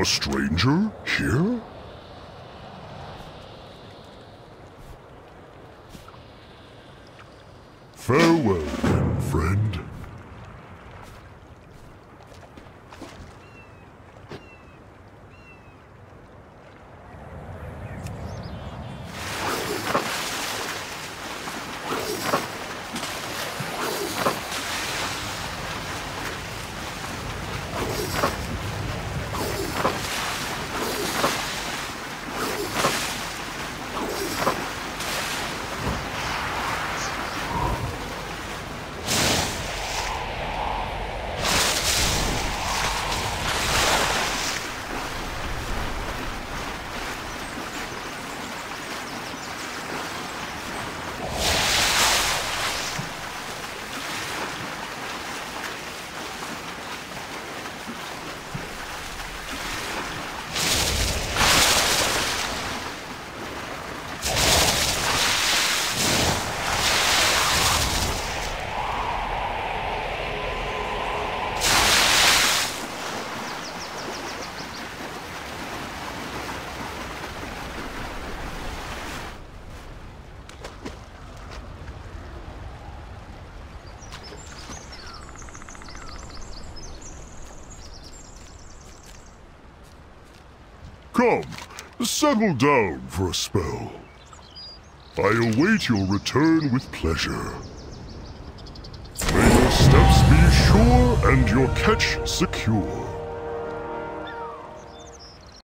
A stranger here? Farewell, then, friend. Come, settle down for a spell. I await your return with pleasure. May your steps be sure and your catch secure.